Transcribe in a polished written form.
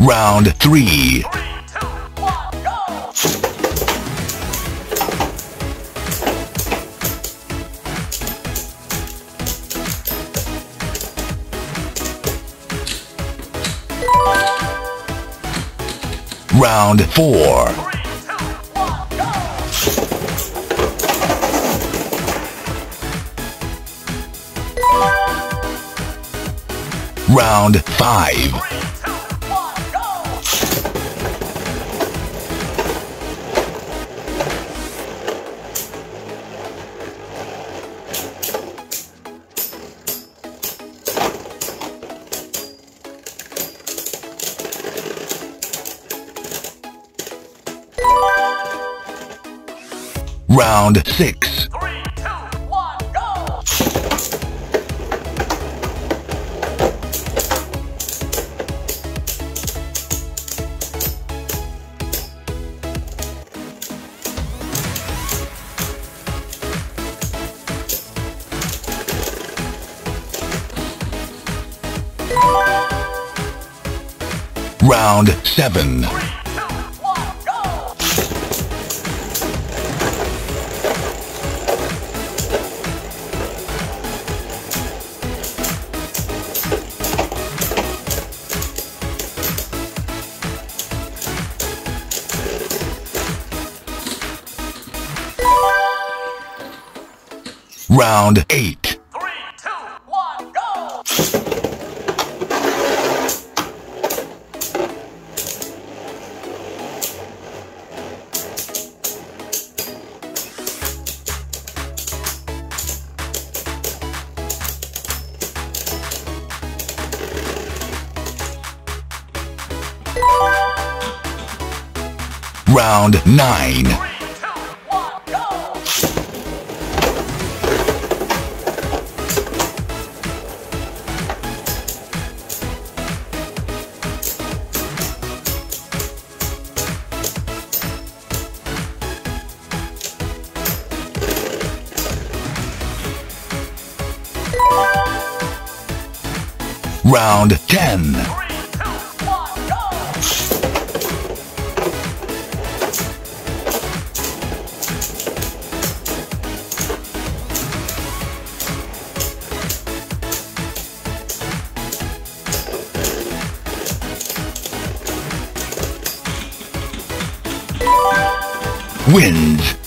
Round two. 3, 2, 1, go! Round three. 3, 2, 1, go! Round four. 3, 2, 1, go! Round five. 3, 2, 1, go! Round six. 3, 2, 1, go! Round seven. 3, 2, 1, go! Round 8. 3, 2, 1, go! Round 9. 3, 2, 1, go! Round 10. 3, 2, 1, go! Wins.